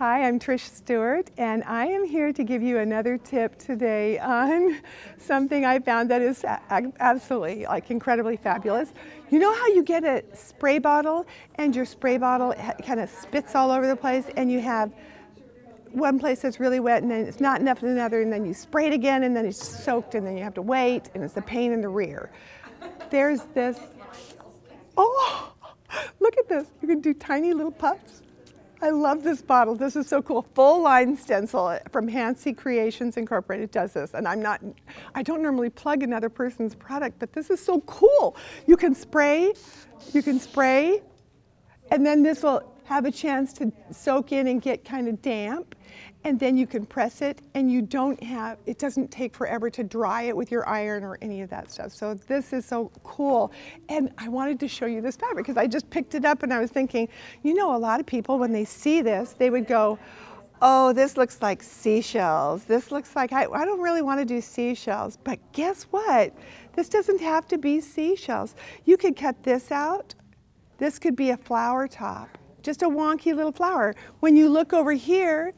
Hi, I'm Trish Stewart, and I am here to give you another tip today on something I found that is absolutely, like, incredibly fabulous. You know how you get a spray bottle and your spray bottle kind of spits all over the place, and you have one place that's really wet and then it's not enough in another, and then you spray it again and then it's soaked and then you have to wait and it's a pain in the rear. There's this, oh, look at this. You can do tiny little puffs. I love this bottle. This is so cool. Full line stencil from Hancy Creations Incorporated does this. And I don't normally plug another person's product, but this is so cool. You can spray, and then this will have a chance to soak in and get kind of damp. And then you can press it, and you don't have, it doesn't take forever to dry it with your iron or any of that stuff. So this is so cool. And I wanted to show you this fabric because I just picked it up and I was thinking, you know, a lot of people, when they see this, they would go, oh, this looks like seashells. This looks like, I don't really want to do seashells. But guess what? This doesn't have to be seashells. You could cut this out. This could be a flower top. Just a wonky little flower. When you look over here,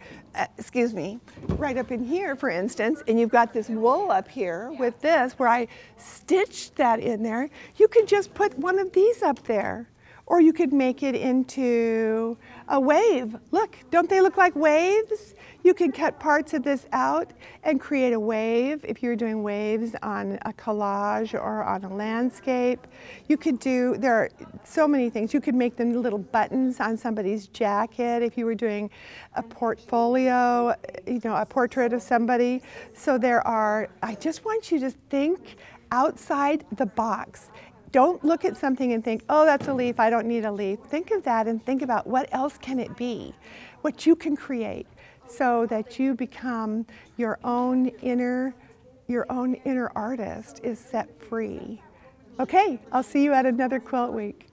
right up in here, for instance, and you've got this wool up here with this, where I stitched that in there, you could just put one of these up there. Or you could make it into a wave. Look, don't they look like waves? You could cut parts of this out and create a wave if you were doing waves on a collage or on a landscape. You could do, there are so many things. You could make them little buttons on somebody's jacket if you were doing a portfolio, you know, a portrait of somebody. So there are, I just want you to think outside the box. Don't look at something and think, oh, that's a leaf, I don't need a leaf. Think of that and think about what else can it be, what you can create, so that you become your own inner artist is set free. Okay, I'll see you at another Quilt Week.